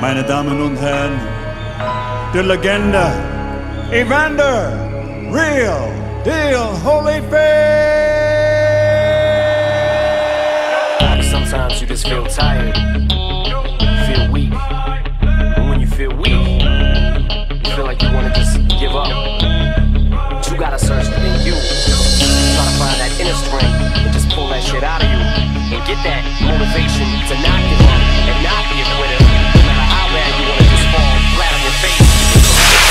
Meine Damen und Herren, die Legende Evander Real Deal Holyfield! Sometimes you just feel tired, feel weak, and when you feel weak, you feel like you want to just give up. But you gotta search within you, try to find that inner strength, and just pull that shit out of you, and get that motivation to not give up and not be a quitter, no matter how bad you want to just fall flat on your face.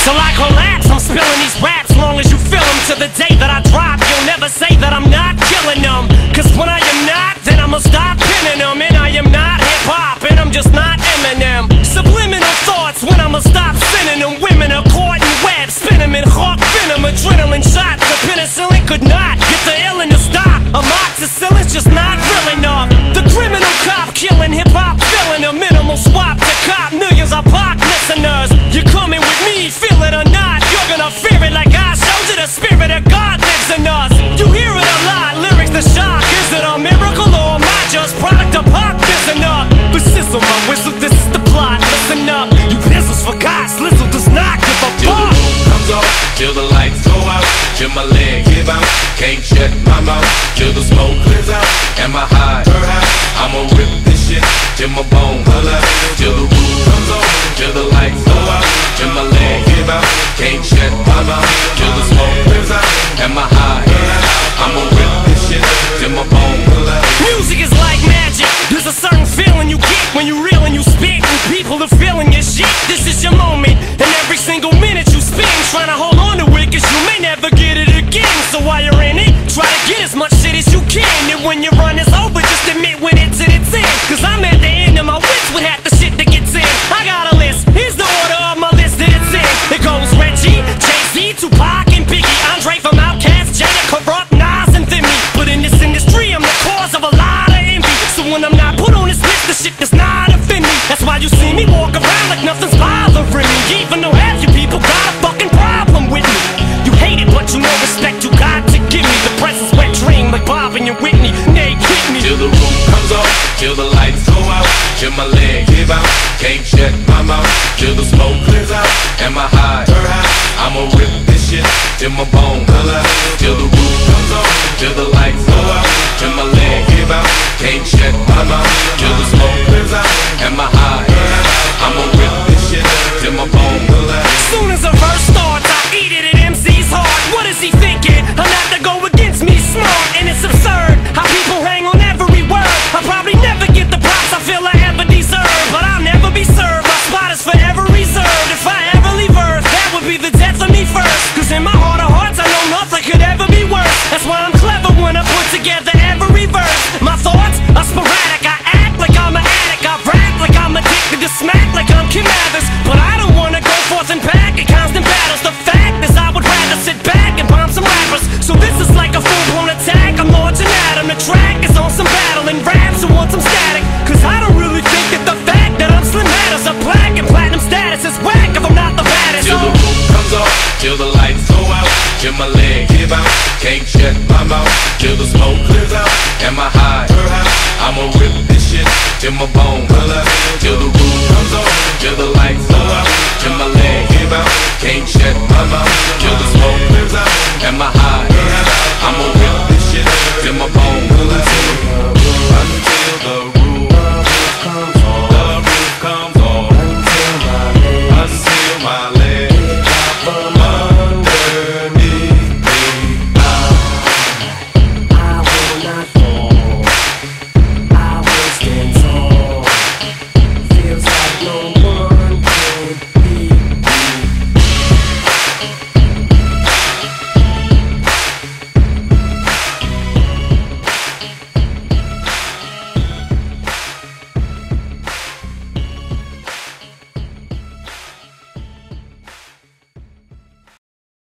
Till I collapse, I'm spilling these raps, long as you feel them. To the day that I drop, you'll never say that I'm not killing them, cause when I am not, then I'ma stop pinning them. And I am not hip-hop, and I'm just not Eminem. Subliminal thoughts when I'ma stop sending them. Women are caught in webs, spin them in hawk venom. Adrenaline shots, the penicillin could not get the illin to stop. Amoxicillin's just not real enough. The criminal cop killing hip-hop, filling a minimal swap to cop millions of pop listeners. You're coming with me, feel it or not, you're gonna fear it like I showed you. The spirit of God lives in us. You hear it a lot, lyrics to shock. Is it a miracle or am I just product of pop? Listen up, but sizzle my whistle, this is the plot. Listen up, you pizzles forgot, Slizzle does not give a fuck. Comes off, till the lights go out, till my leg give out, can't shut my mouth, till the smoke clears out, and my hide her out. I'ma rip this shit, till my bone color, till the roof comes on, till the lights go out, till my leg give out, can't shut my mouth, till the smoke clears out, and my hide her out. I'ma rip this shit, till my bone color. Music is like magic, there's a certain feeling you get when you reel and you spit, and people are feeling your shit. This is your moment, and every single minute you spend trying to hold on to it, cause you may never get it again. So while you're in it, try to get as much shit as you can, and when your run is over, just admit when it's at its end. Cause I'm at the end of my wits with half the shit that gets in. I got a list, here's the order of my list that it's in. It goes Reggie, Jay-Z, Tupac, and Biggie, Andre from Outkast, Jada, Corrupt, Nas, and Thimmy. But in this industry, I'm the cause of a lot of envy. So when I'm not put on this list, the shit does not offend me. That's why you see me walk around like nothing's bothering me, even though half you people got a fucking problem with me. You hate it, but you know respect you got to give me. The press is wet dream like Bob and Whitney. Nay, hit me till the roof comes off, till the lights go out, till my leg give out, can't shut my mouth, till the smoke clears out, and my hide her out. I'ma rip this shit till my bone color, till the roof comes off, till the lights go out, till my leg give out, can't shut my mouth, till the smoke clears out, and my hide her out. I'ma rip this shit till my bone color. Soon as a verse starts, I eat it at MC's heart. What is he thinking? I'm not to go against me, smart, and it's absurd how people hang on every word. I'll probably never get the props I feel I ever deserve, but I'll never be served. My spot is forever reserved. If I ever leave Earth, that would be the death of me first. Cause in my heart of hearts, I know nothing could ever be worse. That's why I'm clever when I put together every verse. My thoughts are sporadic, I act like I'm an addict, I rap like I'm addicted to smack like I'm Kim Mathers. But I don't wanna go forth and back in constant battles. The fact is I would rather sit back and bomb some rappers. So this is like a full-blown attack, I'm launching at him. The track is on some battling raps who want some static. Cause I don't really think that the fact that I'm slim matters. A black and platinum status is whack if I'm not the baddest. Till the roof comes off, till the lights go out, till my leg give out, can't shut my mouth, till the smoke clears out, and my hide her out. I'ma rip this shit till my